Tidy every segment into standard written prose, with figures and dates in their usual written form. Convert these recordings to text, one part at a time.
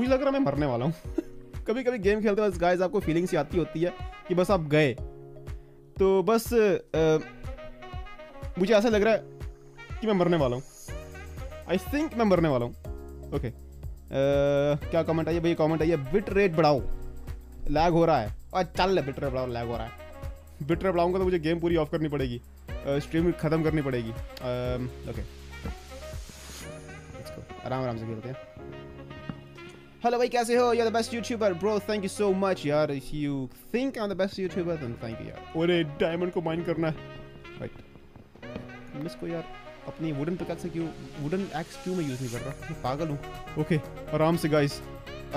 मुझे लग रहा है मैं मरने वाला हूँ। कभी कभी गेम खेलते बस गाइस आपको फीलिंग्स आती होती है कि बस आप गए, तो बस मुझे ऐसा लग रहा है कि मैं मरने वाला हूँ। आई थिंक मैं मरने वाला हूँ। ओके क्या कमेंट आई है भैया? कमेंट आई है बिट रेट बढ़ाओ, लैग हो रहा है। और चल बिट रेट बढ़ाओ, लैग हो रहा है। बिट रेट बढ़ाऊँगा तो मुझे गेम पूरी ऑफ करनी पड़ेगी, स्ट्रीम ख़त्म करनी पड़ेगी। ओके आराम आराम से खेलते हैं। हेलो भाई कैसे हो? You are the best YouTuber bro, thank you so much यार। If you think I am the best YouTuber then thank you यार। अरे डायमंड को माइन करना है राइट। इसको यार अपनी वुडन पिकैक्स से क्यों, वुडन एक्स क्यों मैं यूज़ नहीं कर रहा, मैं पागल हूँ। ओके आराम से गाइस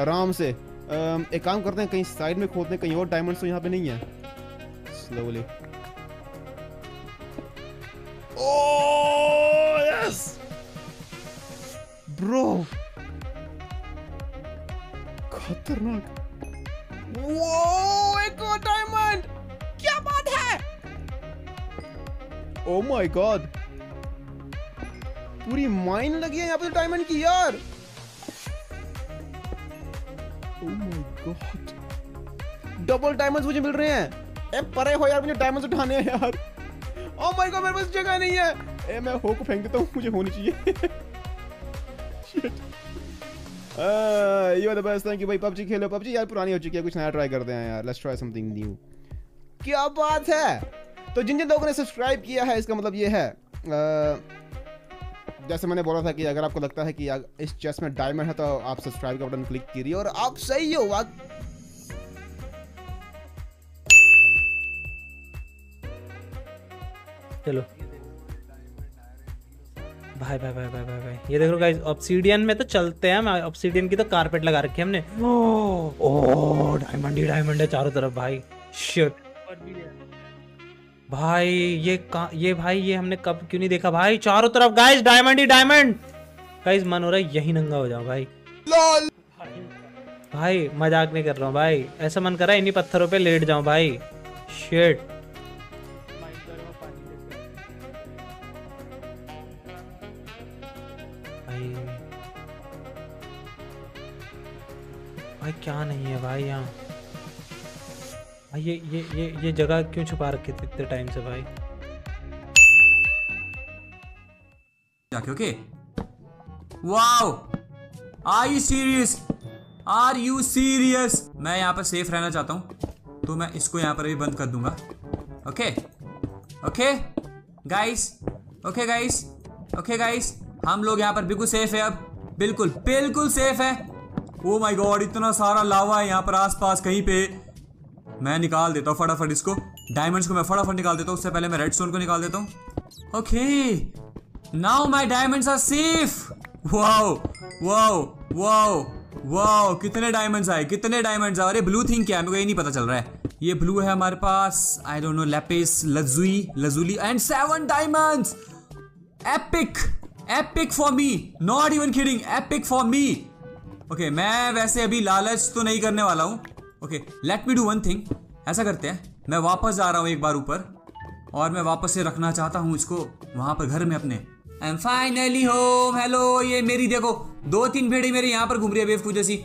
आराम से। एक काम करते हैं, कहीं साइड में खोदते हैं, कहीं और डायमंड्स तो यहाँ पे नहीं है। स्लोली ओह यस ब्रो खतरनाक। वो एक और डायमंड, क्या बात है। ओ माय गॉड पूरी माइन लगी है यहाँ पे डायमंड की यार। Oh my god double diamonds मुझे मिल रहे हैं। ए परे हो यार, मुझे डायमंड्स उठाने हैं यार। ओ माय गॉड मेरे पास जगह नहीं है। ए मैं हो को फेंक देता हूँ, मुझे होनी चाहिए। ये बेस्ट थैंक यू भाई। पबजी खेलो, पबजी यार पुरानी हो चुकी है, कुछ नया ट्राई करते हैं यार। Let's try something new. क्या बात है। तो जिन जिन लोगों ने सब्सक्राइब किया है इसका मतलब ये है जैसे मैंने बोला था कि अगर आपको लगता है कि इस चेस्ट में डायमंड है तो आप सब्सक्राइब का बटन क्लिक कीजिए और आप सही हो। चलो भाई भाई भाई भाई भाई भाई ये देख लो गाइस, ऑब्सीडियन में तो चलते हैं। ऑब्सीडियन की तो कारपेट लगा रखी है हमने। ओह डायमंड ही डायमंड है चारों तरफ भाई। शिट भाई ये भाई ये हमने कब क्यों नहीं देखा भाई। चारों तरफ गाइस डायमंड ही डायमंड। गाइस मन हो रहा है यही नंगा हो जाओ भाई। लॉल भाई मजाक नहीं कर रहा हूँ भाई, ऐसा मन कर रहा है इन्हीं पत्थरों पे लेट जाऊं भाई। शिट भाई क्या नहीं है भाई यहाँ भाई। ये जगह क्यों छुपा रखी थी इतने टाइम से भाई। Okay wow are you serious. मैं यहाँ पर सेफ रहना चाहता हूँ तो मैं इसको यहाँ पर भी बंद कर दूंगा। ओके गाइस हम लोग यहाँ पर बिल्कुल सेफ है अब, बिल्कुल सेफ है। ओ माय गॉड इतना सारा लावा है यहाँ पर आसपास कहीं पे। मैं निकाल देता हूँ फटाफट इसको, डायमंड्स को मैं फटाफट निकाल देता हूँ, उससे पहले मैं रेडस्टोन को निकाल देता हूँ। Okay now my diamonds are safe. Wow wow wow wow कितने डायमंड्स आए, कितने डायमंड्स आए। अरे ब्लू थिंग क्या है, मुझे ये नहीं पता चल रहा है। ये ब्लू है हमारे पास, I don't know, lapis lazuli and 7 diamonds. Epic for me, not even kidding, epic for me. Okay मैं वैसे अभी लालच तो नहीं करने वाला हूँ। Okay let me do one thing, ऐसा करते हैं मैं वापस जा रहा हूँ एक बार ऊपर और मैं वापस से रखना चाहता हूँ इसको वहाँ पर घर में अपने। I am finally home. Hello ये मेरी देखो 2-3 भेड़े मेरे यहाँ पर घूम रही है बेवकूफ जैसी।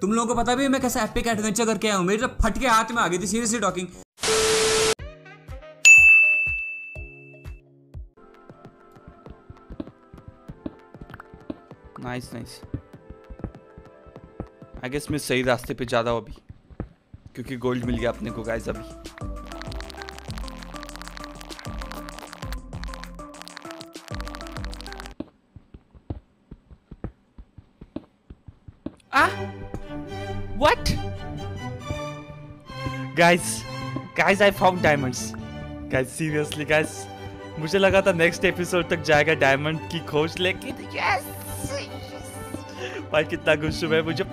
तुम लोगों को पता भी है मैं कैसा एपिक एडवेंचर करके आया हूँ, मेरे तो फटके हाथ में आ गई थी। Seriously talking nice. I guess मैं सही रास्ते पे ज़्यादा हूँ अभी क्योंकि गोल्ड मिल गया अपने को गाइस अभी। What guys I found diamonds guys. Seriously guys मुझे लगा था नेक्स्ट एपिसोड तक जाएगा डायमंड की खोज लेकिन यस भाई कितना खुश हूँ मैं। मुझे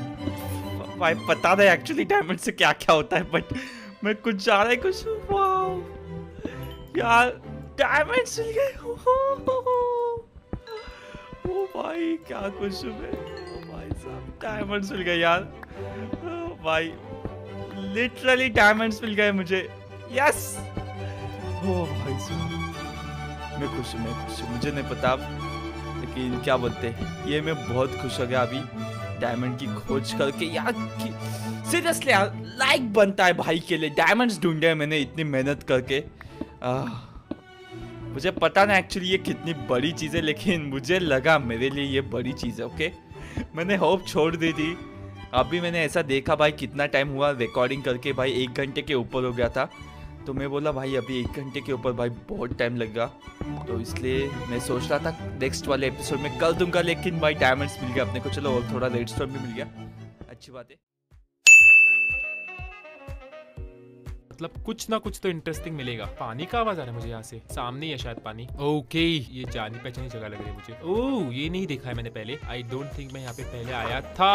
भाई पता था एक्चुअली डायमंड से क्या क्या होता है बट मैं कुछ जा रहा है कुछ। वाह यार डायमंड्स मिल गए। ओ भाई क्या कुछ है भाई साहब, डायमंड्स मिल गए यार भाई, लिटरली डायमंड्स मिल गए मुझे। यस ओ भाई साहब मैं खुश हूँ, मुझे नहीं पता लेकिन क्या बोलते ये मैं बहुत खुश हो गया अभी। डायमंड की खोज करके यार। सीरियसली यार, लाइक बनता है भाई के लिए। डायमंड्स ढूंढे मैंने इतनी मेहनत करके। मुझे पता ना एक्चुअली ये कितनी बड़ी चीज़ है, लेकिन मुझे लगा मेरे लिए ये बड़ी चीज़ है। ओके, मैंने होप छोड़ दी थी। अभी मैंने ऐसा देखा भाई कितना टाइम हुआ रिकॉर्डिंग करके, भाई 1 घंटे के ऊपर हो गया था। तो मैं बोला भाई अभी 1 घंटे के ऊपर भाई बहुत टाइम लग गया, तो इसलिए मैं सोच रहा था नेक्स्ट वाले एपिसोड में कर दूंगा। लेकिन भाई डायमंड्स मिल गया अपने को, चलो और थोड़ा रेडस्टोन भी मिल गया, अच्छी बात है। मतलब कुछ ना कुछ तो इंटरेस्टिंग मिलेगा। पानी का आवाज आ रहा है मुझे यहाँ से, सामने ही है शायद पानी। ओके, ये जानी पहचानी जगह लग रही है मुझे। ओह, ये नहीं देखा है मैंने पहले। आई डोंट थिंक मैं यहाँ पे पहले आया था।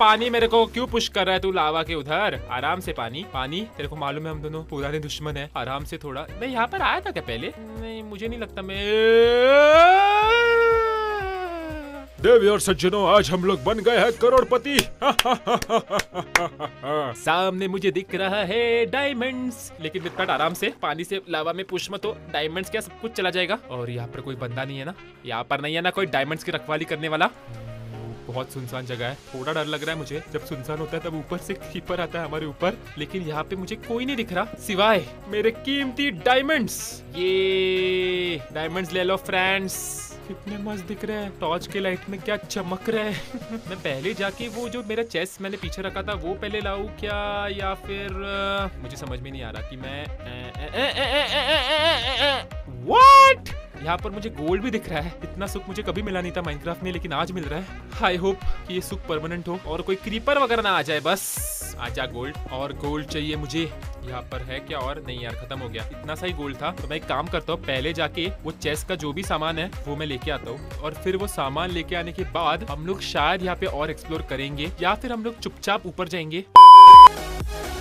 पानी मेरे को क्यों पुश कर रहा है तू लावा के उधर? आराम से पानी, पानी तेरे को मालूम है हम दोनों पुराने दुश्मन है। आराम से थोड़ा। मैं यहाँ पर आया था क्या पहले? नहीं, मुझे नहीं लगता। मैं देवी और सज्जनों, आज हम लोग बन गए हैं करोड़पति। सामने मुझे दिख रहा है डायमंड्स, लेकिन मित्रा आराम से, पानी से लावा में पुश मत हो। डायमंड्स क्या सब कुछ चला जाएगा। और यहाँ पर कोई बंदा नहीं है ना, यहाँ पर नहीं है ना कोई डायमंड्स की रखवाली करने वाला। बहुत सुनसान जगह है, थोड़ा डर लग रहा है मुझे। जब सुनसान होता है तब ऊपर से क्रीपर आता है हमारे ऊपर, लेकिन यहाँ पे मुझे कोई नहीं दिख रहा सिवाय मेरे कीमती डायमंड्स। ये डायमंड्स ले लो फ्रेंड्स, कितने मस्त दिख रहे हैं। टॉर्च के लाइट में क्या चमक रहे हैं। मैं पहले जाके वो जो मेरा चेस्ट मैंने पीछे रखा था वो पहले लाऊं क्या, या फिर मुझे समझ में नहीं आ रहा कि मैं व्हाट। यहाँ पर मुझे गोल्ड भी दिख रहा है। इतना सुख मुझे कभी मिला नहीं था माइनक्राफ्ट में, लेकिन आज मिल रहा है। आई होप कि ये सुख परमानेंट हो और कोई क्रीपर वगैरह ना आ जाए। बस आजा गोल्ड, और गोल्ड चाहिए मुझे। यहाँ पर है क्या? और नहीं यार, खत्म हो गया। इतना सा ही गोल्ड था। तो मैं एक काम करता हूँ, पहले जाके वो चेस्ट का जो भी सामान है वो मैं लेके आता हूँ, और फिर वो सामान लेके आने के बाद हम लोग शायद यहाँ पे और एक्सप्लोर करेंगे, या फिर हम लोग चुपचाप ऊपर जाएंगे।